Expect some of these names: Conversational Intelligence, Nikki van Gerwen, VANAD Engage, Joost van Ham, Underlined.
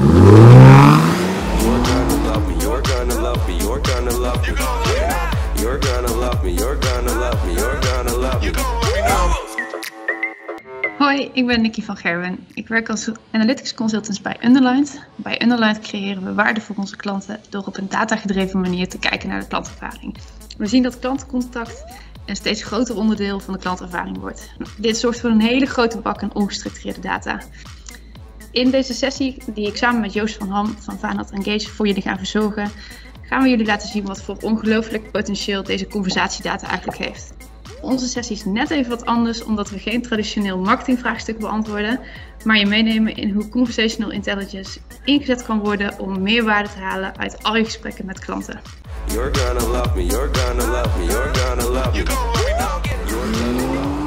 Hoi, ik ben Nikki van Gerwen. Ik werk als Analytics Consultant bij Underlined. Bij Underlined creëren we waarde voor onze klanten door op een datagedreven manier te kijken naar de klantervaring. We zien dat klantcontact een steeds groter onderdeel van de klantervaring wordt. Dit zorgt voor een hele grote bak aan ongestructureerde data. In deze sessie, die ik samen met Joost van Ham van VANAD Engage voor jullie gaan verzorgen, gaan we jullie laten zien wat voor ongelooflijk potentieel deze conversatiedata eigenlijk heeft. Onze sessie is net even wat anders, omdat we geen traditioneel marketingvraagstuk beantwoorden, maar je meenemen in hoe Conversational Intelligence ingezet kan worden om meer waarde te halen uit al je gesprekken met klanten. You're gonna love me, you're gonna love me, you're gonna love me.